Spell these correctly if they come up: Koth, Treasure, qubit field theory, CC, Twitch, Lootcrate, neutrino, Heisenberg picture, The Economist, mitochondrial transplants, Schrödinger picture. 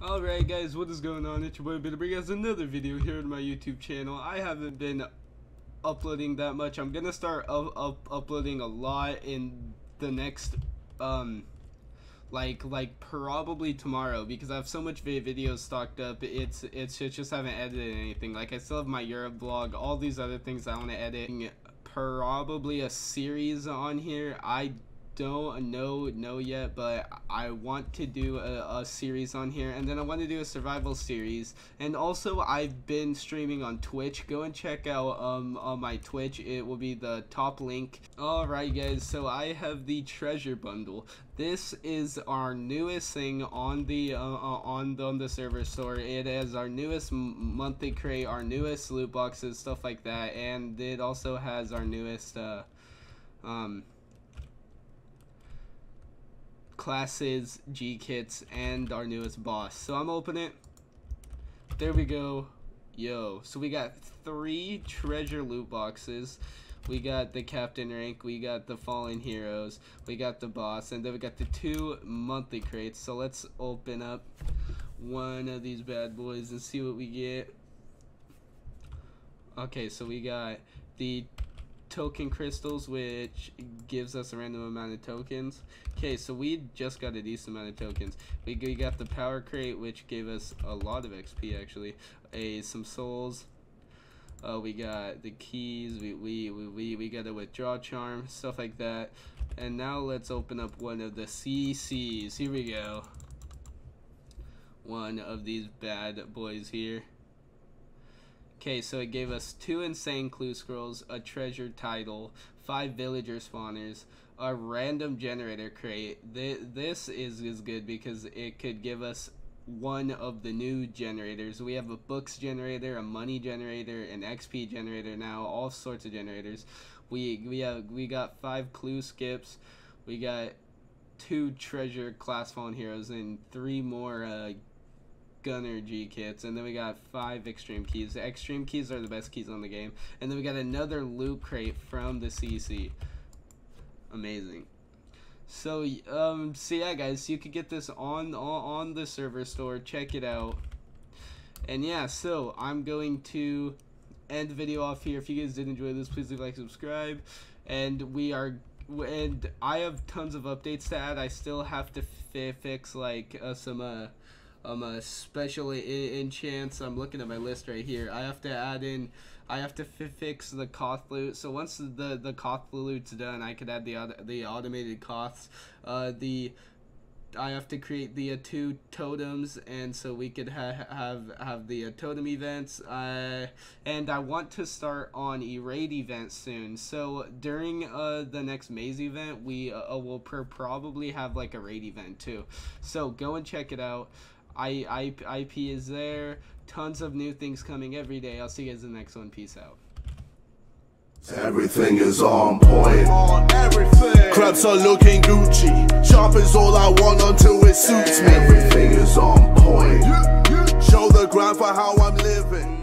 Alright guys, what is going on? It's your boy, Bit to bring you guys another video here on my YouTube channel. I haven't been uploading that much. I'm gonna start uploading a lot in the next like probably tomorrow, because I have so much videos stocked up. It's just haven't edited anything. Like, I still have my Europe vlog, all these other things I want to edit, probably a series on here. I don't know yet, but I want to do a series on here, and then I want to do a survival series. And also, I've been streaming on Twitch. Go and check out on my Twitch, it will be the top link. Alright guys, so I have the treasure bundle. This is our newest thing on the server store. It is our newest monthly crate, our newest loot boxes, stuff like that, and it also has our newest classes, G kits, and our newest boss. So I'm opening it. There we go. Yo, so we got 3 treasure loot boxes. We got the captain rank, we got the fallen heroes, we got the boss, and then we got the 2 monthly crates. So let's open up one of these bad boys and see what we get. Okay, so we got the token crystals, which gives us a random amount of tokens. Okay, so we just got a decent amount of tokens. We got the power crate, which gave us a lot of XP actually, some souls. We got the keys, we got a withdraw charm, stuff like that. And now let's open up one of the CCs. Here we go, one of these bad boys here. Okay, so it gave us 2 insane clue scrolls, a treasure title, 5 villager spawners, a random generator crate. This is good because it could give us one of the new generators. We have a books generator, a money generator, an XP generator now, all sorts of generators. We got 5 clue skips. We got 2 treasure class fallen heroes and 3 more gunner G kits, and then we got 5 extreme keys. The extreme keys are the best keys on the game. And then we got another loot crate from the CC. Amazing. So yeah guys, you could get this on the server store. Check it out. And yeah, so I'm going to end the video off here. If you guys did enjoy this, please leave a like, subscribe, and I have tons of updates to add. I still have to fix like some special enchants. I'm looking at my list right here. I have to add in, I have to fix the Koth loot. So once the Koth loot's done, I could add the automated Koths. I have to create the 2 totems, and so we could have the totem events. And I want to start on raid events soon. So during the next maze event, we will probably have like a raid event too. So go and check it out. IP is there. Tons of new things coming every day. I'll see you guys in the next one. Peace out. Everything is on point. On everything. Crabs are looking Gucci. Sharp is all I want until it suits me. Everything is on point. Show the grind for how I'm living.